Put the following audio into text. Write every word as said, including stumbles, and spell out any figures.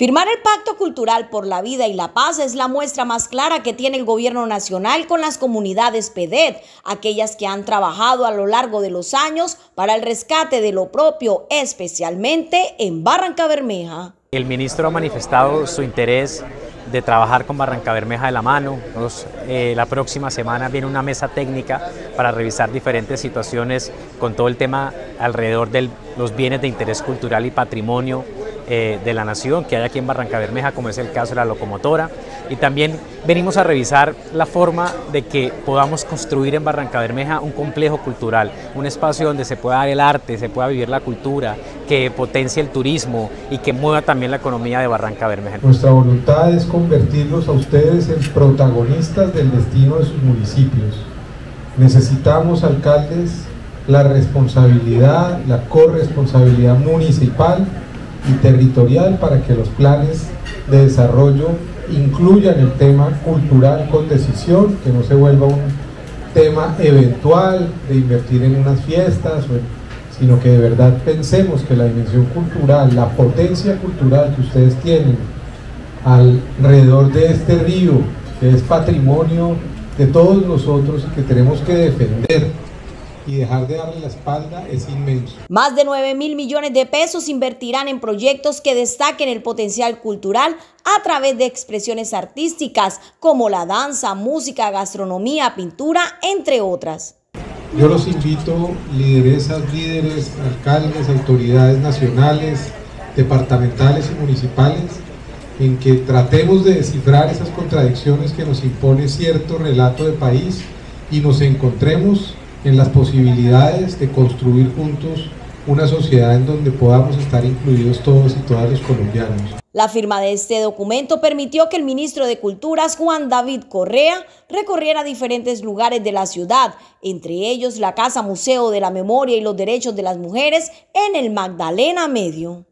Firmar el Pacto Cultural por la Vida y la Paz es la muestra más clara que tiene el gobierno nacional con las comunidades P D E T, aquellas que han trabajado a lo largo de los años para el rescate de lo propio, especialmente en Barrancabermeja. El ministro ha manifestado su interés de trabajar con Barrancabermeja de la mano. Nos, eh, la próxima semana viene una mesa técnica para revisar diferentes situaciones con todo el tema alrededor de los bienes de interés cultural y patrimonio eh, de la nación que hay aquí en Barrancabermeja, como es el caso de la locomotora. Y también venimos a revisar la forma de que podamos construir en Barrancabermeja un complejo cultural, un espacio donde se pueda dar el arte, se pueda vivir la cultura, que potencie el turismo y que mueva también la economía de Barrancabermeja. Nuestra voluntad es convertirnos a ustedes en protagonistas del destino de sus municipios. Necesitamos, alcaldes, la responsabilidad, la corresponsabilidad municipal y territorial para que los planes de desarrollo incluyan el tema cultural con decisión, que no se vuelva un tema eventual de invertir en unas fiestas, sino que de verdad pensemos que la dimensión cultural, la potencia cultural que ustedes tienen alrededor de este río, que es patrimonio de todos nosotros y que tenemos que defender y dejar de darle la espalda es inmenso. Más de nueve mil millones de pesos invertirán en proyectos que destaquen el potencial cultural a través de expresiones artísticas como la danza, música, gastronomía, pintura, entre otras. Yo los invito, lideresas, líderes, alcaldes, autoridades nacionales, departamentales y municipales, en que tratemos de descifrar esas contradicciones que nos impone cierto relato de país y nos encontremos en las posibilidades de construir juntos una sociedad en donde podamos estar incluidos todos y todas los colombianos. La firma de este documento permitió que el ministro de Culturas, Juan David Correa, recorriera diferentes lugares de la ciudad, entre ellos la Casa Museo de la Memoria y los Derechos de las Mujeres en el Magdalena Medio.